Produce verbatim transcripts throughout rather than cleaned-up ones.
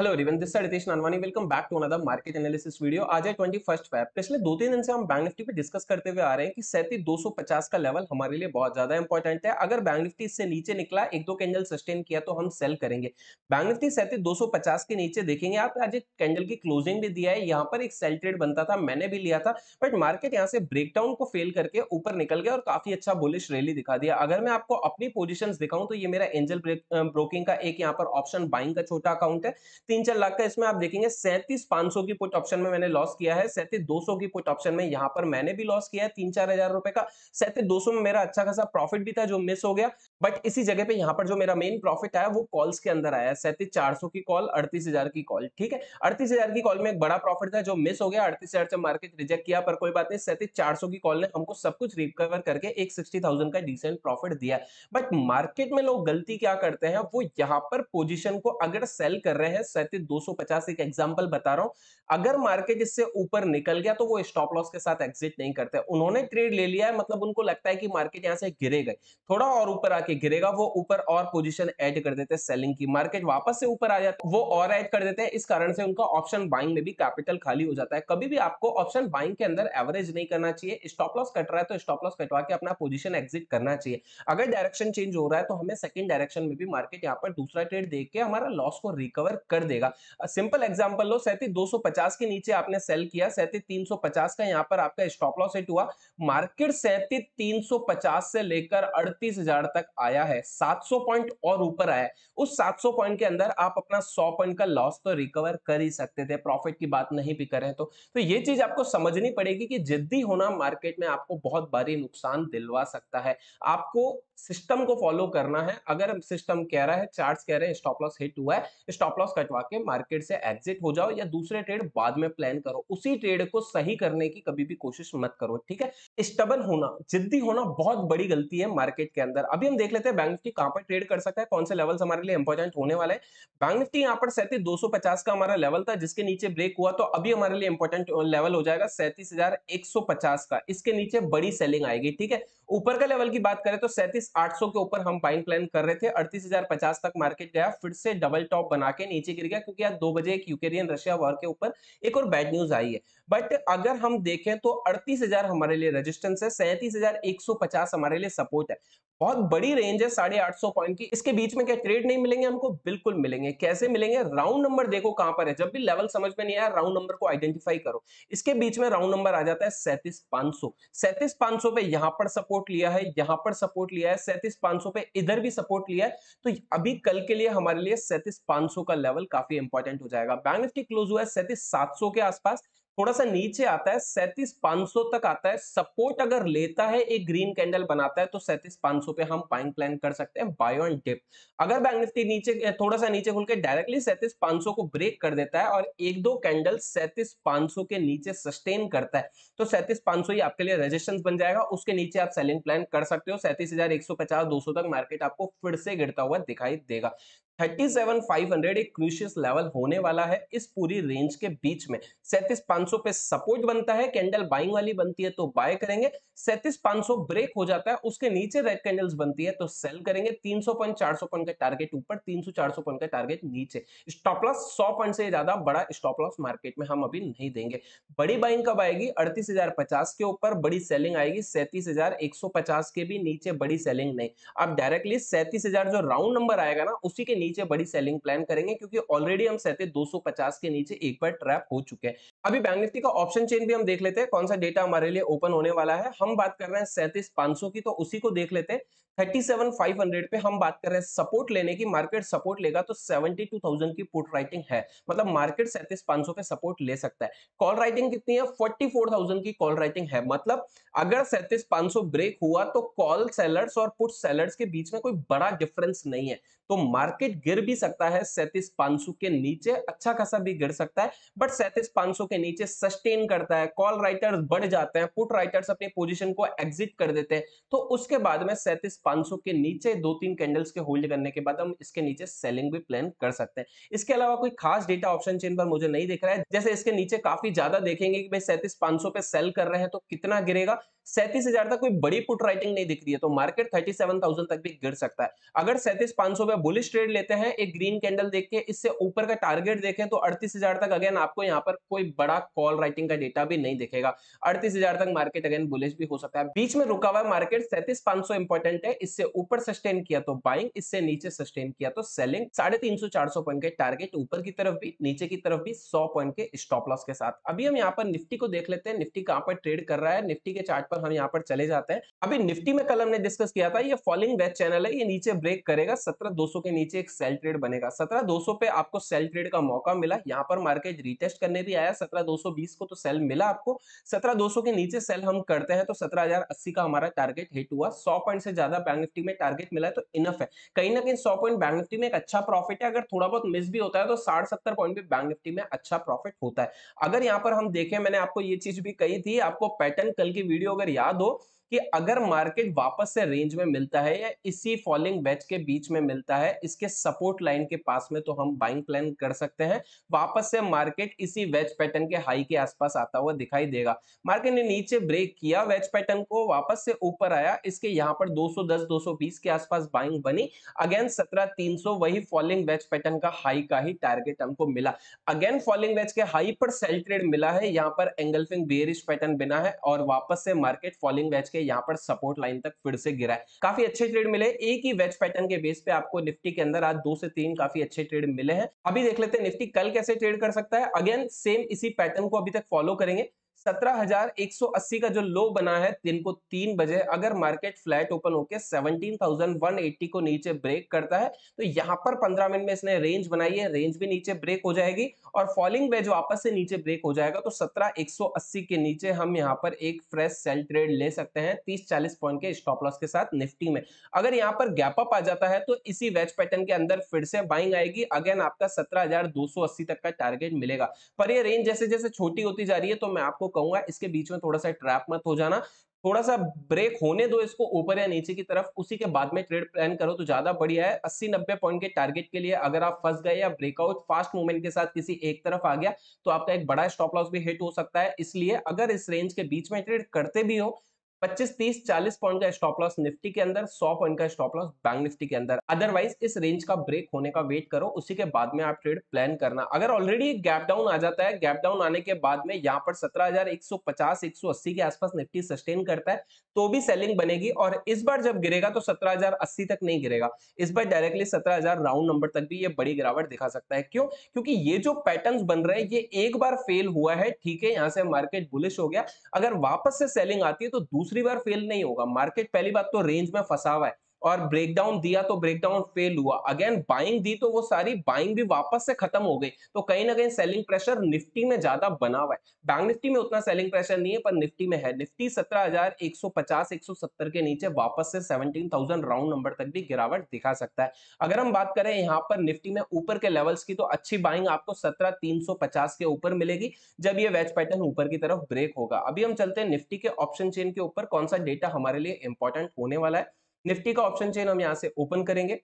Hello everyone, this side Nitesh Nanwani. Welcome back to another market analysis video. आज है twenty first Feb. पिछले दो तीन दिन से हम बैंक निफ्टी पे डिस्कस करते हुए आ रहे हैं कि सैंतीस दो सौ पचास का लेवल हमारे लिए बहुत ज्यादा इंपॉर्टेंट है। अगर बैंक निफ्टी इससे नीचे निकला, एक दो कैंडल सस्टेन किया तो हम सेल करेंगे। बैंक निफ्टी सैंतीस दो सौ पचास के नीचे देखेंगे आप। आज एक कैंडल की क्लोजिंग भी दिया है, यहाँ पर एक सेल ट्रेड बनता था, मैंने भी लिया था, बट मार्केट यहाँ से ब्रेकडाउन को फेल करके ऊपर निकल गया और काफी अच्छा बुलिश रैली दिखा दिया। अगर मैं आपको अपनी पोजिशन दिखाऊं तो ये मेरा एंजल ब्रोकिंग का एक यहाँ पर ऑप्शन बाइंग का छोटा अकाउंट है, तीन चार लाख का। इसमें आप देखेंगे सैंतीस पांच सौ की पुट ऑप्शन में मैंने लॉस किया है, सैंतीस दो सौ की पुट ऑप्शन में यहाँ पर मैंने भी लॉस किया है तीन चार हजार रुपए का। सैंतीस दो सौ में मेरा अच्छा खासा प्रॉफिट भी था जो मिस हो गया, बट इसी जगह पे यहाँ पर जो मेरा मेन प्रॉफिट आया वो कॉल्स के अंदर आया है। सैंतीस चार सौ की कॉल, अड़तीस हजार की कॉल, ठीक है। अड़तीस हजार की कॉल में एक बड़ा प्रॉफिट था जो मिस हो गया, अड़तीस हजार से मार्केट रिजेक्ट किया, पर कोई बात नहीं। सैंतीस चार सौ की कॉल ने हमको सब कुछ रिकवर करके एक सिक्सटी थाउजेंड का डिसेंट प्रॉफिट दिया। बट मार्केट में लोग गलती क्या करते हैं, वो यहाँ पर पोजिशन को अगर सेल कर रहे हैं, सैंतीस दो सौ पचास एक एग्जांपल बता रहा हूं, अगर मार्केट इससे ऊपर निकल गया तो वो स्टॉप लॉस के साथ एग्जिट नहीं करते। उन्होंने ट्रेड ले लिया है, मतलब उनको लगता है कि मार्केट यहां से गिरेगा, थोड़ा और ऊपर आके गिरेगा, वो ऊपर और पोजीशन ऐड कर देते हैं सेलिंग की। मार्केट वापस से ऊपर आ जाता है, वो और ऐड कर देते हैं। इस कारण से उनका ऑप्शन बाइंग में भी कैपिटल खाली हो जाता है। कभी भी आपको ऑप्शन बाइंग के अंदर एवरेज नहीं करना चाहिए। स्टॉप लॉस कट रहा है तो स्टॉप लॉस कटवा के अपना पोजीशन एग्जिट करना चाहिए। अगर डायरेक्शन चेंज हो रहा है तो हमें सेकंड डायरेक्शन में भी मार्केट यहाँ पर दूसरा ट्रेड देख के हमारा लॉस को रिकवर कर देगा। सिंपल एग्जांपल लो, सैंतीस दो सौ पचास के नीचे आपने सेल किया, सैंतीस तीन सौ पचास का यहाँ पर आपका स्टॉप लॉस हिट हुआ। मार्केट सैंतीस तीन सौ पचास से लेकर अड़तीस हजार तक आया है, सात सौ पॉइंट और ऊपर आया है। उस सात सौ पॉइंट के अंदर आप अपना सौ पॉइंट का लॉस तो रिकवर कर ही सकते थे, प्रॉफिट की बात नहीं भी करें तो तो ये चीज आपको समझनी पड़ेगी कि जिद्दी होना मार्केट में आपको बहुत भारी नुकसान दिलवा सकता है। आपको सिस्टम को फॉलो करना है। अगर सिस्टम कह रहा है, चार्ट्स कह रहे हैं स्टॉप लॉस हिट हुआ है, स्टॉप लॉस कटवा के मार्केट से एग्जिट हो जाओ या दूसरे ट्रेड बाद में प्लान करो। उसी ट्रेड को सही करने की कभी भी कोशिश मत करो, ठीक है। स्टबन होना, जिद्दी होना बहुत बड़ी गलती है मार्केट के अंदर। अभी हम देख लेते हैं बैंक निफ्टी कहां पर ट्रेड कर सकता है, कौन से लेवल हमारे लिए इंपॉर्टेंट होने वाले हैं। बैंक निफ्टी यहाँ पर सैंतीस दो सौ पचास का हमारा लेवल था, जिसके नीचे ब्रेक हुआ तो अभी हमारे लिए इंपॉर्टेंट लेवल हो जाएगा सैंतीस हजार एक सौ पचास का। इसके नीचे बड़ी सेलिंग आएगी, ठीक है। ऊपर का लेवल की बात करें तो सैंतीस आठ सौ के ऊपर हम बाइंग प्लान कर रहे थे, अड़तीस हजार पचास तक मार्केट गया, फिर से डबल टॉप बना के नीचे गिर गया, क्योंकि आज दो बजे एक यूक्रेन रशिया वॉर के ऊपर एक और बैड न्यूज आई है। बट अगर हम देखें तो अड़तीस हजार हमारे लिए रेजिस्टेंस है, सैंतीस हजार एक सौ पचास हमारे लिए सपोर्ट है। बहुत बड़ी रेंज है साढ़े आठ सौ पॉइंट की। इसके बीच में क्या ट्रेड नहीं मिलेंगे हमको? बिल्कुल मिलेंगे। कैसे मिलेंगे? राउंड नंबर देखो कहां पर है। जब भी लेवल समझ में नहीं आया, राउंड नंबर को आइडेंटिफाई करो। इसके बीच में राउंड नंबर आ जाता है सैंतीस पांच सौ। सैंतीस पांच सौ पे यहां पर सपोर्ट लिया है, यहां पर सपोर्ट लिया है, सैंतीस पांच सौ पे इधर भी सपोर्ट लिया है। तो अभी कल के लिए हमारे लिए सैंतीस पांच सौ का लेवल काफी इंपॉर्टेंट हो जाएगा। बैंक निफ्टी क्लोज हुआ है सैंतीस सात सौ के आसपास, थोड़ा सा नीचे आता है, सैंतीस पांच सौ तक आता है। सपोर्ट अगर लेता है, एक ग्रीन कैंडल बनाता है, तो सैंतीस पांच सौ पे हम बाइंग प्लान कर सकते हैं, बाय ऑन डिप। अगर बैंक निफ्टी नीचे थोड़ा सा नीचे खुल के डायरेक्टली सैंतीस पांच सौ को ब्रेक कर देता है और एक दो कैंडल सैंतीस पांच सौ के नीचे सस्टेन करता है, तो सैंतीस पांच सौ ही आपके लिए रेजिस्टेंस बन जाएगा। उसके नीचे आप सेलिंग प्लान कर सकते हो। सैंतीस हजार एक सौ पचास दो सौ तक मार्केट आपको फिर से गिरता हुआ दिखाई देगा। सैंतीस हजार पांच सौ एक क्रूशियल लेवल होने वाला है। इस पूरी रेंज के बीच में सैंतीस पांच सौ पे सपोर्ट बनता है, कैंडल बाइंग वाली बनती है तो बाय करेंगे। सैंतीस पांच सौ ब्रेक हो जाता है, उसके नीचे रेड कैंडल्स बनती है तो सेल करेंगे। तीन सौ पॉइंट चार सौ पॉइंट का टारगेट ऊपर, तीन सौ चार सौ पॉइंट का टारगेट नीचे। स्टॉप लॉस सौ पॉइंट से ज्यादा बड़ा स्टॉप लॉस मार्केट में हम अभी नहीं देंगे। बड़ी बाइंग कब आएगी? अड़तीस हजार पचास के ऊपर बड़ी सेलिंग आएगी, सैंतीस हजार एक सौ पचास के भी नीचे बड़ी सेलिंग नहीं। आप डायरेक्टली सैंतीस हजार जो राउंड नंबर आएगा ना, उसी के नीचे बड़ी सेलिंग प्लान करेंगे, क्योंकि ऑलरेडी हम सैंतीस दो सौ पचास के नीचे एक बार ट्रैप हो चुके हैं। अभी बैंक निफ्टी का ऑप्शन चेन भी हम देख लेते हैं, कौन सा डेटा हमारे लिए ओपन होने वाला है। हम बात कर रहे हैं सैंतीस पांच सौ की, तो उसी को देख लेते हैं। सैंतीस हजार पांच सौ पे हम बात कर रहे हैं सपोर्ट लेने की। मार्केट सपोर्ट लेगा तो बहत्तर हजार की पुट राइटिंग है, मतलब मार्केट सैंतीस हजार पांच सौ पे सपोर्ट ले सकता है। कॉल राइटिंग कितनी है? चौवालीस हजार की कॉल राइटिंग है, मतलब अगर सैंतीस हजार पांच सौ ब्रेक हुआ तो कॉल सेलर्स और पुट सेलर्स के बीच में कोई बड़ा डिफरेंस नहीं है, तो मार्केट गिर भी सकता है सैंतीस हजार पांच सौ के नीचे, अच्छा खासा भी गिर सकता है। बट सैंतीस हजार पांच सौ के नीचे सस्टेन करता है, कॉल राइटर्स बढ़ जाते हैं, पुट राइटर्स अपनी पोजीशन को एग्जिट कर देते हैं, तो उसके बाद में सैंतीस हजार पांच सौ के नीचे दो तीन कैंडल्स के होल्ड करने के बाद हम इसके नीचे सेलिंग भी प्लान कर सकते हैं। इसके अलावा कोई खास डेटा ऑप्शन चेन पर मुझे नहीं दिख रहा है। जैसे इसके नीचे काफी ज्यादा देखेंगे कि भाई सैंतीस हजार पांच सौ पे सेल कर रहे हैं तो कितना गिरेगा, सैंतीस हजार तक कोई बड़ी पुट राइटिंग नहीं दिख रही है, तो मार्केट सैंतीस हज़ार तक भी गिर सकता है। अगर सैंतीस हज़ार पाँच सौ पे बुलिश ट्रेड लेते हैं एक ग्रीन कैंडल देख के, इससे ऊपर का टारगेट देखें तो अड़तीस हज़ार तक अगेन आपको यहाँ पर कोई बड़ा कॉल राइटिंग का डेटा भी नहीं दिखेगा। अड़तीस हज़ार तक मार्केट अगेन बुलिश भी हो सकता है। बीच में रुका हुआ मार्केट सैंतीस हज़ार पाँच सौ इंपॉर्टेंट है, इससे ऊपर सस्टेन किया तो बाइंग, इससे नीचे सस्टेन किया तो सेलिंग। साढ़े तीन सौ चार सौ पॉइंट के टारगेट ऊपर की तरफ भी नीचे की तरफ भी सौ पॉइंट के स्टॉप लॉस के साथ। अभी हम यहाँ पर निफ्टी को देख लेते हैं, निफ्टी कहाँ पर ट्रेड कर रहा है, निफ्टी के चार्ट पर हम यहाँ पर चले जाते हैं। अभी निफ्टी में कल हमने डिस्कस किया था ये फॉलिंग वेज चैनल है, ये नीचे ब्रेक करेगा सत्रह हज़ार दो सौ के नीचे एक सेल ट्रेड बनेगा। सत्रह हज़ार दो सौ पे आपको सेल ट्रेड का मौका मिला, यहाँ पर मार्केट रिटेस्ट करने भी आया सत्रह हज़ार दो सौ बीस को, तो सेल मिला आपको। सत्रह हज़ार दो सौ के नीचे सेल हम करते हैं तो सत्रह हज़ार अस्सी का हमारा टारगेट हिट हुआ। सौ पॉइंट से ज्यादा बैंक निफ्टी में टारगेट मिला है तो इनफ है, कहीं ना कहीं सौ पॉइंट बैंक निफ्टी में एक अच्छा प्रॉफिट है। अगर थोड़ा बहुत मिस भी होता है तो साठ सत्तर पॉइंट भी बैंक निफ्टी में अच्छा प्रॉफिट होता है। अगर यहाँ पर हम देखें, मैंने आपको ये चीज भी कही थी, आपको पैटर्न कल की वीडियो अगर याद हो कि अगर मार्केट वापस से रेंज में मिलता है या इसी फॉलिंग वेज के बीच में मिलता है इसके सपोर्ट लाइन के पास में, तो हम बाइंग प्लान कर सकते हैं। वापस से मार्केट इसी वेज पैटर्न के हाई के आसपास आता हुआ दिखाई देगा। मार्केट ने नीचे ब्रेक किया वेज पैटर्न को, वापस से ऊपर आया, इसके यहाँ पर दो सौ दस दो सौ बीस के आसपास बाइंग बनी। अगेन सत्रह हज़ार तीन सौ वही फॉलिंग वेज पैटर्न का हाई का ही टारगेट हमको मिला। अगेन फॉलिंग वेज के हाई पर सेल ट्रेड मिला है, यहाँ पर एंगल्फिंग बेयरिश पैटर्न बना है और वापस से मार्केट फॉलिंग वेज के यहाँ पर सपोर्ट लाइन तक फिर से गिरा है। काफी अच्छे ट्रेड मिले, एक ही वेज पैटर्न के बेस पे आपको निफ्टी के अंदर आज दो से तीन काफी अच्छे ट्रेड मिले हैं। अभी देख लेते हैं निफ्टी कल कैसे ट्रेड कर सकता है। अगेन सेम इसी पैटर्न को अभी तक फॉलो करेंगे। सत्रह हज़ार एक सौ अस्सी का जो लो बना है दिन को तीन बजे, अगर मार्केट फ्लैट ओपन होके सत्रह हज़ार एक सौ अस्सी को नीचे ब्रेक करता है तो यहाँ पर पंद्रह मिनट में इसने रेंज बनाई है, रेंज भी नीचे ब्रेक हो जाएगी और फॉलिंग वेज वापस से नीचे ब्रेक हो जाएगा तो सत्रह हज़ार एक सौ अस्सी के नीचे हम यहाँ पर एक फ्रेश सेल ट्रेड ले सकते हैं तीस चालीस पॉइंट के स्टॉप लॉस के साथ। निफ्टी में अगर यहाँ पर गैप अप आ जाता है तो इसी वेज पैटर्न के अंदर फिर से बाइंग आएगी। अगेन आपका सत्रह हज़ार दो सौ अस्सी तक का टारगेट मिलेगा, पर ये रेंज जैसे जैसे छोटी होती जा रही है तो मैं आपको कहूंगा इसके बीच में थोड़ा सा ट्रैप मत हो जाना, थोड़ा सा ब्रेक होने दो इसको ऊपर या नीचे की तरफ, उसी के बाद में ट्रेड प्लान करो तो ज्यादा बढ़िया है। अस्सी नब्बे पॉइंट के टारगेट के लिए अगर आप फंस गए या ब्रेकआउट फास्ट मूवमेंट के साथ किसी एक तरफ आ गया तो आपका एक बड़ा स्टॉप लॉस भी हिट हो सकता है। इसलिए अगर इस रेंज के बीच में ट्रेड करते भी हो पच्चीस तीस चालीस पॉइंट का स्टॉप लॉस निफ्टी के अंदर, सौ पॉइंट का स्टॉप लॉस बैंक निफ्टी के अंदर। अदरवाइज इस रेंज का ब्रेक होने का वेट करो, उसी के बाद में आप ट्रेड प्लान करना। अगर ऑलरेडी गैप डाउन आ जाता है, गैप डाउन आने के बाद में यहाँ पर सत्रह हज़ार एक सौ पचास एक सौ अस्सी के आसपास निफ्टी सस्टेन करता है तो भी सेलिंग बनेगी। और इस बार जब गिरेगा तो सत्रह हज़ार अस्सी तक नहीं गिरेगा, इस बार डायरेक्टली सत्रह हज़ार राउंड नंबर तक भी ये बड़ी गिरावट दिखा सकता है। क्यों? क्योंकि ये जो पैटर्न्स बन रहे हैं ये एक बार फेल हुआ है, ठीक है, यहाँ से मार्केट बुलिश हो गया, अगर वापस से सेलिंग आती है तो दूसरी दूसरी बार फेल नहीं होगा मार्केट। पहली बात तो रेंज में फंसा हुआ है और ब्रेकडाउन दिया तो ब्रेकडाउन फेल हुआ, अगेन बाइंग दी तो वो सारी बाइंग भी वापस से खत्म हो गई, तो कहीं ना कहीं सेलिंग प्रेशर निफ्टी में ज्यादा बना हुआ है। बैंक निफ्टी में उतना सेलिंग प्रेशर नहीं है पर निफ्टी में है। निफ्टी सत्रह हज़ार एक सौ पचास एक सौ सत्तर के नीचे वापस से सत्रह हज़ार राउंड नंबर तक भी गिरावट दिखा सकता है। अगर हम बात करें यहाँ पर निफ्टी में ऊपर के लेवल्स की तो अच्छी बाइंग आपको सत्रह हज़ार तीन सौ पचास के ऊपर मिलेगी जब ये वेज पैटर्न ऊपर की तरफ ब्रेक होगा। अभी हम चलते हैं निफ्टी के ऑप्शन चेन के ऊपर कौन सा डेटा हमारे लिए इंपॉर्टेंट होने वाला है। निफ्टी का ऑप्शन चेन हम यहाँ से ओपन करेंगे,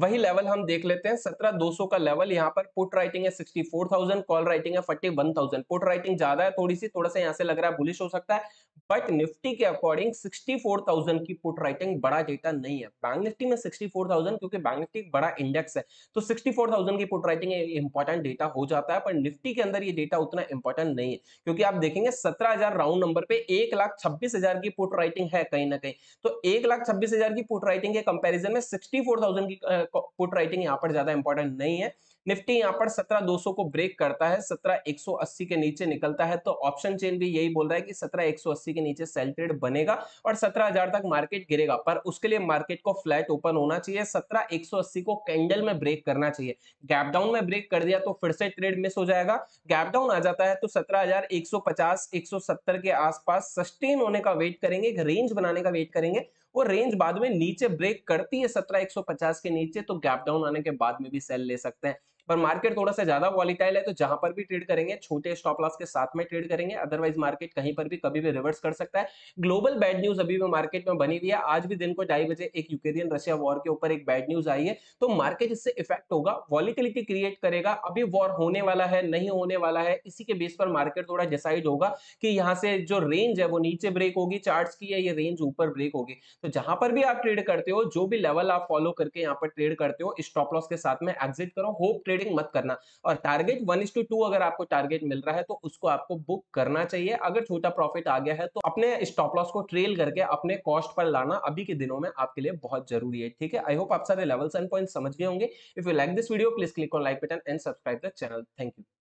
वही लेवल हम देख लेते हैं सत्रह हज़ार दो सौ का लेवल। यहाँ पर पुट राइटिंग है चौंसठ हज़ार, कॉल राइटिंग है इकतालीस हज़ार। पुट राइटिंग ज्यादा है थोड़ी सी, थोड़ा सा यहाँ से लग रहा है बुलिश हो सकता है, बट निफ्टी के अकॉर्डिंग चौंसठ हज़ार की पुट राइटिंग बड़ा डेटा नहीं है। बैंक निफ्टी में चौंसठ हज़ार, क्योंकि बैंक निफ्टी बड़ा इंडेक्स है तो चौंसठ हज़ार की पुट राइटिंग इंपॉर्टेंट डेटा हो जाता है, पर निफ्टी के अंदर ये डेटा उतना इंपॉर्टेंट नहीं है क्योंकि आप देखेंगे सत्रह हज़ार राउंड नंबर पे एक लाख छब्बीस हजार की पुट राइटिंग है कहीं ना कहीं, तो एक लाख छब्बीस हजार की पुट राइटिंग के कंपेरिजन में चौंसठ हज़ार की पुट राइटिंग यहाँ पर ज्यादा इंपॉर्टेंट नहीं है। निफ्टी यहाँ पर सत्रह हज़ार दो सौ को ब्रेक करता है, सत्रह हज़ार एक सौ अस्सी के नीचे निकलता है तो ऑप्शन चेन भी यही बोल रहा है कि सत्रह हज़ार एक सौ अस्सी के नीचे सेल ट्रेड बनेगा और सत्रह हज़ार तक मार्केट गिरेगा, पर उसके लिए मार्केट को फ्लैट ओपन होना चाहिए। सत्रह हज़ार एक सौ अस्सी को कैंडल में ब्रेक करना चाहिए, गैप डाउन में ब्रेक कर दिया तो फिर से ट्रेड मिस हो जाएगा। गैप डाउन आ जाता है तो सत्रह हज़ार एक सौ पचास एक सौ सत्तर के आसपास सस्टेन होने का वेट करेंगे, एक रेंज बनाने का वेट करेंगे। वो रेंज बाद में नीचे ब्रेक करती है सत्रह हज़ार एक सौ पचास के नीचे तो गैप डाउन आने के बाद में भी सेल ले सकते हैं। पर मार्केट थोड़ा सा ज्यादा वॉलीटाइल है, तो जहां पर भी ट्रेड करेंगे छोटे स्टॉप लॉस के साथ में ट्रेड करेंगे, अदरवाइज मार्केट कहीं पर भी कभी भी रिवर्स कर सकता है। ग्लोबल बैड न्यूज अभी भी मार्केट में बनी हुई है। आज भी दिन को ढाई बजे एक यूक्रेन रशिया वॉर के ऊपर एक बैड न्यूज आई है, तो मार्केट इससे इफेक्ट होगा, वॉलिटिलिटी क्रिएट करेगा। अभी वॉर होने वाला है नहीं होने वाला है, इसी के बेस पर मार्केट थोड़ा डिसाइड होगा कि यहाँ से जो रेंज है वो नीचे ब्रेक होगी चार्ट्स की या ये रेंज ऊपर ब्रेक होगी। तो जहां पर भी आप ट्रेड करते हो, जो भी लेवल आप फॉलो करके यहाँ पर ट्रेड करते हो, स्टॉप लॉस के साथ में एग्जिट करो, होप ट्रेडिंग मत करना। और target one is two two अगर आपको टारगेट मिल रहा है तो उसको आपको बुक करना चाहिए। अगर छोटा प्रॉफिट आ गया है तो अपने स्टॉप लॉस को ट्रेल करके अपने कॉस्ट पर लाना अभी के दिनों में आपके लिए बहुत जरूरी है। ठीक है, आई होप आप सारे लेवल्स एंड पॉइंट्स समझ गए होंगे। If you like this video please click on like button and subscribe the channel. Thank you.